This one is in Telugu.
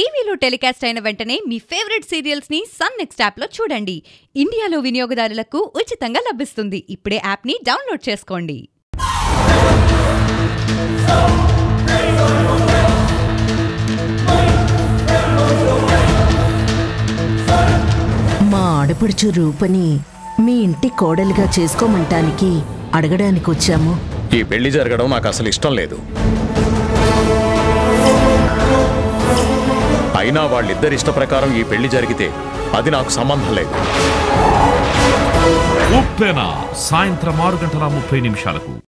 టీవీలో టెలికాస్ట్ అయిన వెంటనే మీ ఫేవరెట్ సీరియల్స్ ని సన్ నెక్స్ట్ యాప్ లో చూడండి. ఇండియాలో వినియోగదారులకు ఉచితంగా లభిస్తుంది. ఇప్పుడే యాప్ ని డౌన్లోడ్ చేసుకోండి. మా ఆడపడుచు రూపని మీ ఇంటి కోడలుగా చేసుకోమంటానికి అడగడానికి వచ్చాము. ఈ పెళ్లి జరగడం నాకు అసలు ఇష్టం లేదు. అయినా వాళ్ళిద్దరి ఇష్ట ప్రకారం ఈ పెళ్లి జరిగితే అది నాకు సంబంధం లేదు. సాయంత్రం 6:30 గంటల 30 నిమిషాలకు